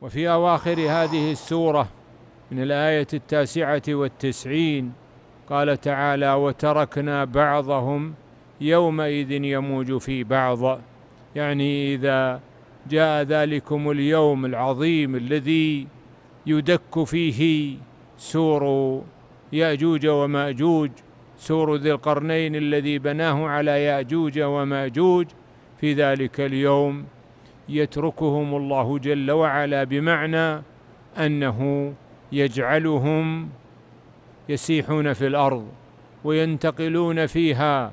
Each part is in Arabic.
وفي أواخر هذه السورة من الآية 99 قال تعالى: وتركنا بعضهم يومئذ يموج في بعض. يعني إذا جاء ذلكم اليوم العظيم الذي يدك فيه سور يأجوج ومأجوج، سور ذي القرنين الذي بناه على يأجوج ومأجوج، في ذلك اليوم يتركهم الله جل وعلا، بمعنى أنه يجعلهم يسيحون في الأرض وينتقلون فيها،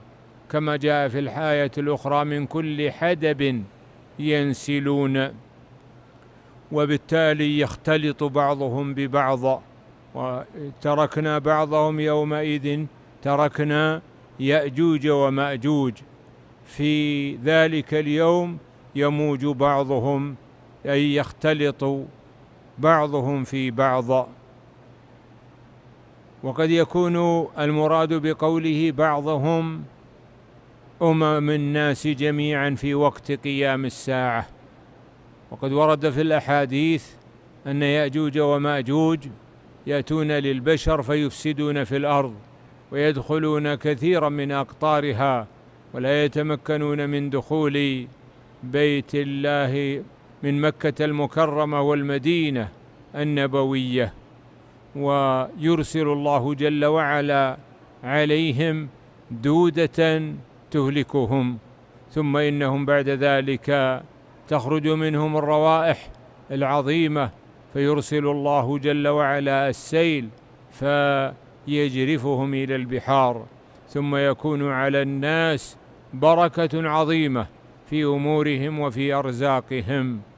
كما جاء في الآية الأخرى: من كل حدب ينسلون. وبالتالي يختلط بعضهم ببعض. وتركنا بعضهم يومئذ، تركنا يأجوج ومأجوج، في ذلك اليوم يموج بعضهم، أي يختلط بعضهم في بعض. وقد يكون المراد بقوله بعضهم الناس جميعا في وقت قيام الساعة. وقد ورد في الأحاديث أن يأجوج ومأجوج يأتون للبشر فيفسدون في الأرض ويدخلون كثيرا من أقطارها، ولا يتمكنون من دخول بيت الله من مكة المكرمة والمدينة النبوية، ويرسل الله جل وعلا عليهم دودة تهلكهم، ثم إنهم بعد ذلك تخرج منهم الروائح العظيمة، فيرسل الله جل وعلا السيل فيجرفهم إلى البحار، ثم يكون على الناس بركة عظيمة في أمورهم وفي أرزاقهم.